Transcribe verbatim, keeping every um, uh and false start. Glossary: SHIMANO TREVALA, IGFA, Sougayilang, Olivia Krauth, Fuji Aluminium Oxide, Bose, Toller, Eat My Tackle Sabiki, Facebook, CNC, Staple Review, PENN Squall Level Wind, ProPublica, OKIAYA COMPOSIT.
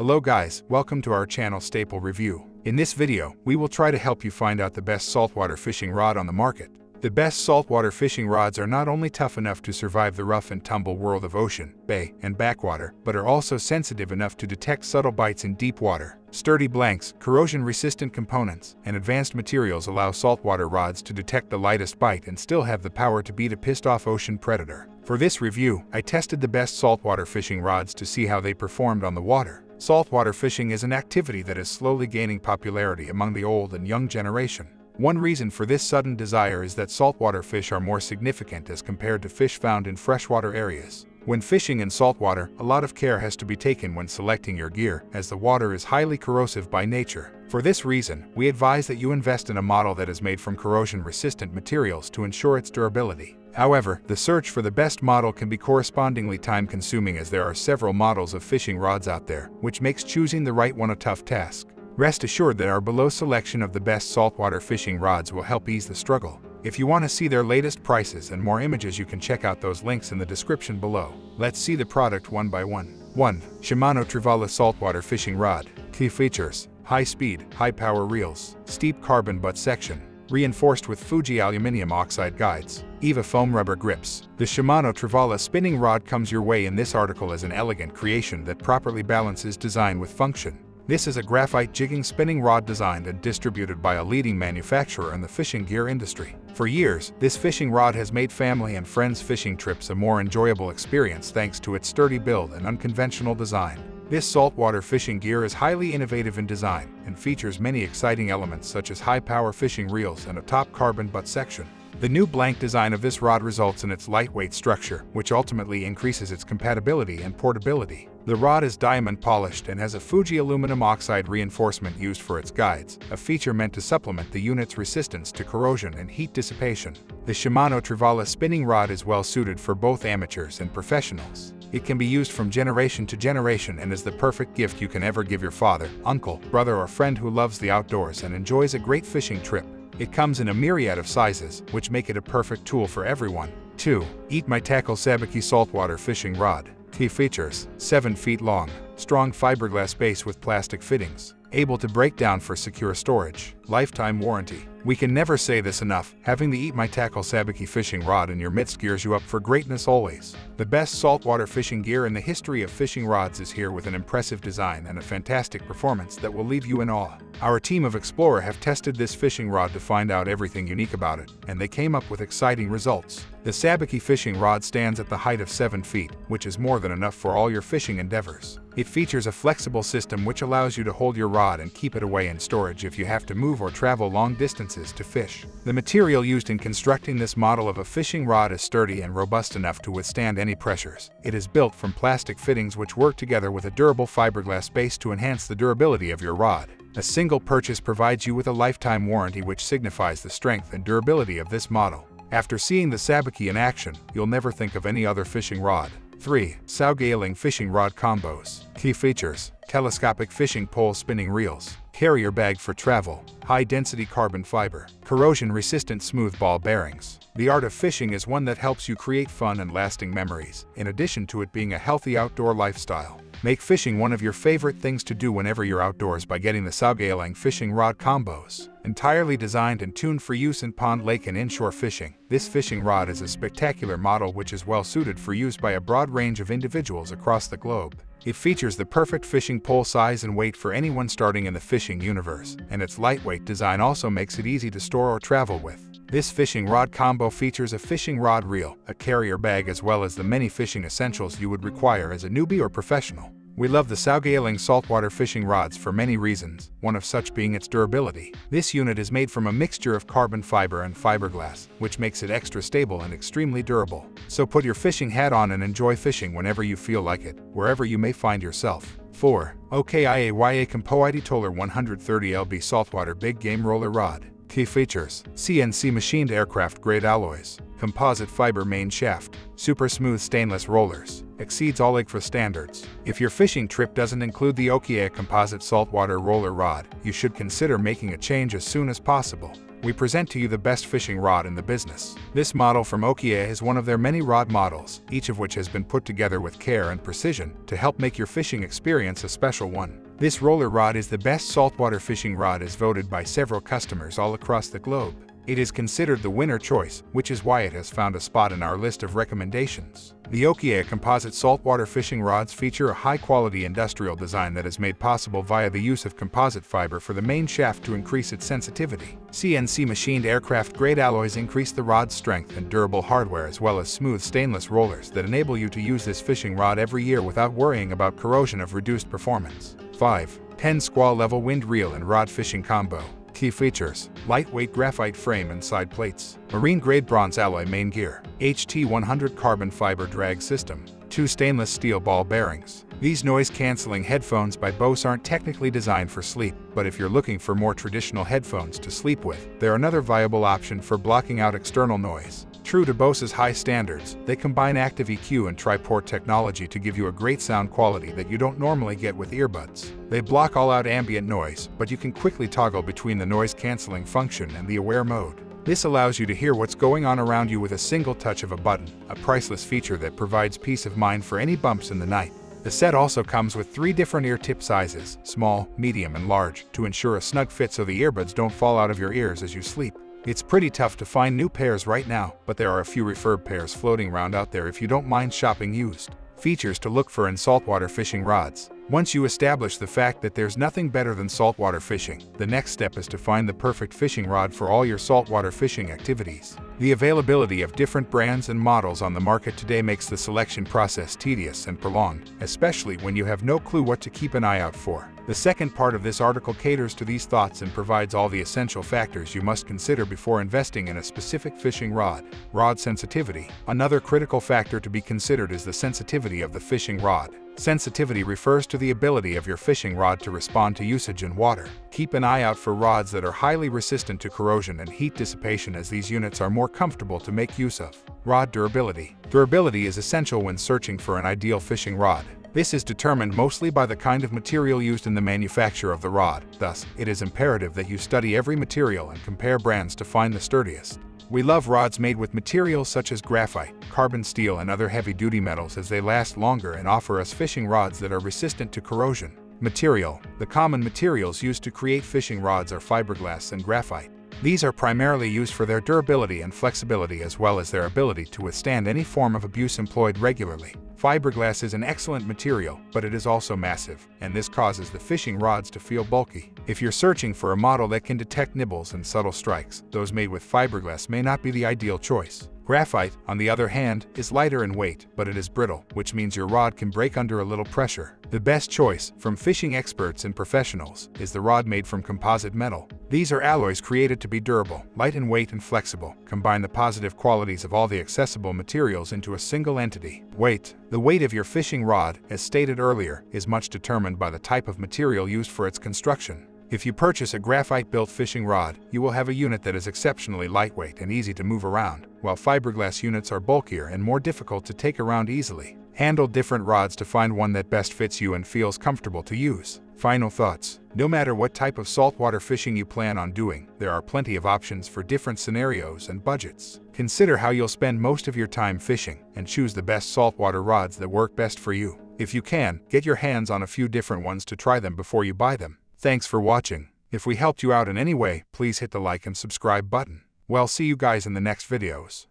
Hello guys, welcome to our channel Staple Review. In this video, we will try to help you find out the best saltwater fishing rod on the market. The best saltwater fishing rods are not only tough enough to survive the rough and tumble world of ocean, bay, and backwater, but are also sensitive enough to detect subtle bites in deep water. Sturdy blanks, corrosion-resistant components, and advanced materials allow saltwater rods to detect the lightest bite and still have the power to beat a pissed-off ocean predator. For this review, I tested the best saltwater fishing rods to see how they performed on the water. Saltwater fishing is an activity that is slowly gaining popularity among the old and young generation. One reason for this sudden desire is that saltwater fish are more significant as compared to fish found in freshwater areas. When fishing in saltwater, a lot of care has to be taken when selecting your gear, as the water is highly corrosive by nature. For this reason, we advise that you invest in a model that is made from corrosion-resistant materials to ensure its durability. However, the search for the best model can be correspondingly time-consuming, as there are several models of fishing rods out there, which makes choosing the right one a tough task. Rest assured that our below selection of the best saltwater fishing rods will help ease the struggle. If you want to see their latest prices and more images, you can check out those links in the description below. Let's see the product one by one. one. Shimano Trevala Saltwater Fishing Rod. Key features: high speed, high power reels, steep carbon butt section, reinforced with Fuji Aluminium Oxide guides, I G F A foam rubber grips. The Shimano Trevala spinning rod comes your way in this article as an elegant creation that properly balances design with function. This is a graphite jigging spinning rod designed and distributed by a leading manufacturer in the fishing gear industry. For years, this fishing rod has made family and friends' fishing trips a more enjoyable experience thanks to its sturdy build and unconventional design. This saltwater fishing gear is highly innovative in design and features many exciting elements such as high-power fishing reels and a top carbon butt section. The new blank design of this rod results in its lightweight structure, which ultimately increases its compatibility and portability. The rod is diamond polished and has a Fuji aluminum oxide reinforcement used for its guides, a feature meant to supplement the unit's resistance to corrosion and heat dissipation. The Shimano Trevala spinning rod is well suited for both amateurs and professionals. It can be used from generation to generation and is the perfect gift you can ever give your father, uncle, brother, or friend who loves the outdoors and enjoys a great fishing trip. It comes in a myriad of sizes, which make it a perfect tool for everyone. two. Eat My Tackle Sabiki Saltwater Fishing Rod. Key features: seven feet long, strong fiberglass base with plastic fittings, able to break down for secure storage, lifetime warranty. We can never say this enough, having the Eat My Tackle Sabiki fishing rod in your midst gears you up for greatness always. The best saltwater fishing gear in the history of fishing rods is here with an impressive design and a fantastic performance that will leave you in awe. Our team of Explorer have tested this fishing rod to find out everything unique about it, and they came up with exciting results. The Sabiki fishing rod stands at the height of seven feet, which is more than enough for all your fishing endeavors. It features a flexible system which allows you to hold your rod and keep it away in storage if you have to move or travel long distances to fish. The material used in constructing this model of a fishing rod is sturdy and robust enough to withstand any pressures. It is built from plastic fittings which work together with a durable fiberglass base to enhance the durability of your rod. A single purchase provides you with a lifetime warranty, which signifies the strength and durability of this model. After seeing the Sabiki in action, you'll never think of any other fishing rod. three. Sougayilang Fishing Rod Combos. Key features: telescopic fishing pole spinning reels, carrier bag for travel, high-density carbon fiber, corrosion-resistant smooth ball bearings. The art of fishing is one that helps you create fun and lasting memories, in addition to it being a healthy outdoor lifestyle. Make fishing one of your favorite things to do whenever you're outdoors by getting the Sougayilang Fishing Rod Combos. Entirely designed and tuned for use in pond, lake, and inshore fishing, this fishing rod is a spectacular model which is well suited for use by a broad range of individuals across the globe. It features the perfect fishing pole size and weight for anyone starting in the fishing universe, and its lightweight design also makes it easy to store or travel with. This fishing rod combo features a fishing rod reel, a carrier bag, as well as the many fishing essentials you would require as a newbie or professional. We love the Sougayilang saltwater fishing rods for many reasons, one of such being its durability. This unit is made from a mixture of carbon fiber and fiberglass, which makes it extra stable and extremely durable. So put your fishing hat on and enjoy fishing whenever you feel like it, wherever you may find yourself. four. OKIAYA COMPOSIT Toller one hundred thirty pounds Saltwater Big Game Roller Rod. Key features: C N C machined aircraft-grade alloys, composite fiber main shaft, super smooth stainless rollers, exceeds all I G F A standards. If your fishing trip doesn't include the OKIAYA Composite Saltwater Roller Rod, you should consider making a change as soon as possible. we present to you the best fishing rod in the business. This model from OKIAYA is one of their many rod models, each of which has been put together with care and precision to help make your fishing experience a special one. This roller rod is the best saltwater fishing rod as voted by several customers all across the globe. It is considered the winner choice, which is why it has found a spot in our list of recommendations. The OKIAYA Composite saltwater fishing rods feature a high-quality industrial design that is made possible via the use of composite fiber for the main shaft to increase its sensitivity. C N C machined aircraft-grade alloys increase the rod's strength and durable hardware as well as smooth stainless rollers that enable you to use this fishing rod every year without worrying about corrosion of reduced performance. five. PENN Squall Level Wind Reel and Rod Fishing Combo. Key features: lightweight graphite frame and side plates, marine-grade bronze alloy main gear, H T one hundred carbon fiber drag system, two stainless steel ball bearings. These noise-canceling headphones by Bose aren't technically designed for sleep, but if you're looking for more traditional headphones to sleep with, they're another viable option for blocking out external noise. True to Bose's high standards, they combine active E Q and tri-port technology to give you a great sound quality that you don't normally get with earbuds. They block all out ambient noise, but you can quickly toggle between the noise cancelling function and the aware mode. This allows you to hear what's going on around you with a single touch of a button, a priceless feature that provides peace of mind for any bumps in the night. The set also comes with three different ear tip sizes, small, medium and large, to ensure a snug fit so the earbuds don't fall out of your ears as you sleep. It's pretty tough to find new pairs right now, but there are a few refurb pairs floating around out there if you don't mind shopping used. Features to look for in saltwater fishing rods. Once you establish the fact that there's nothing better than saltwater fishing, the next step is to find the perfect fishing rod for all your saltwater fishing activities. The availability of different brands and models on the market today makes the selection process tedious and prolonged, especially when you have no clue what to keep an eye out for. The second part of this article caters to these thoughts and provides all the essential factors you must consider before investing in a specific fishing rod. Rod sensitivity. Another critical factor to be considered is the sensitivity of the fishing rod. Sensitivity refers to the ability of your fishing rod to respond to usage in water. Keep an eye out for rods that are highly resistant to corrosion and heat dissipation, as these units are more comfortable to make use of. Rod durability. Durability is essential when searching for an ideal fishing rod. This is determined mostly by the kind of material used in the manufacture of the rod. Thus, it is imperative that you study every material and compare brands to find the sturdiest. We love rods made with materials such as graphite, carbon steel and other heavy-duty metals, as they last longer and offer us fishing rods that are resistant to corrosion. Material. The common materials used to create fishing rods are fiberglass and graphite. These are primarily used for their durability and flexibility, as well as their ability to withstand any form of abuse employed regularly. Fiberglass is an excellent material, but it is also massive, and this causes the fishing rods to feel bulky. If you're searching for a model that can detect nibbles and subtle strikes, those made with fiberglass may not be the ideal choice. Graphite, on the other hand, is lighter in weight, but it is brittle, which means your rod can break under a little pressure. The best choice, from fishing experts and professionals, is the rod made from composite metal. These are alloys created to be durable, light in weight and flexible. Combine the positive qualities of all the accessible materials into a single entity. Weight. The weight of your fishing rod, as stated earlier, is much determined by the type of material used for its construction. If you purchase a graphite-built fishing rod, you will have a unit that is exceptionally lightweight and easy to move around, while fiberglass units are bulkier and more difficult to take around easily. Handle different rods to find one that best fits you and feels comfortable to use. Final thoughts. No matter what type of saltwater fishing you plan on doing, there are plenty of options for different scenarios and budgets. Consider how you'll spend most of your time fishing, and choose the best saltwater rods that work best for you. If you can, get your hands on a few different ones to try them before you buy them. Thanks for watching. If we helped you out in any way, please hit the like and subscribe button. Well, see you guys in the next videos.